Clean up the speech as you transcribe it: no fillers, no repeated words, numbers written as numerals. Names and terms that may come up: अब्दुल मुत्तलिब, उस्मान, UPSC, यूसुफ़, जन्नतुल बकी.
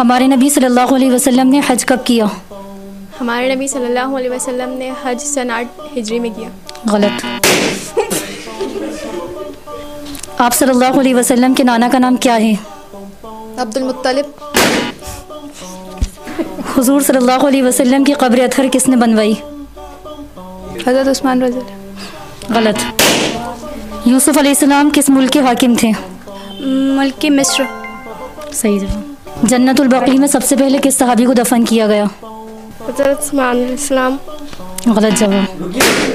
हमारे नबी सल्लल्लाहु अलैहि वसल्लम ने हज कब किया? हमारे नबी सल्लल्लाहु अलैहि वसल्लम ने हज सन 8 हिजरी में किया। गलत। आप सल्लल्लाहु अलैहि वसल्लम के नाना का नाम क्या है? अब्दुल मुत्तलिब। हुजूर सल्लल्लाहु अलैहि वसल्लम की कब्र अथर किसने बनवाई? हज़रत उस्मान रज़ी अल्लाह। गलत। यूसुफ़ अलैहिस्सलाम किस मुल्क के हाकिम थे? मुल्क मिस्र। सही जवाब। जन्नतुल बकी में सबसे पहले किस सहाबी को दफन किया गया? हज़रत उस्मान अलैहिस्सलाम। गलत जवाब।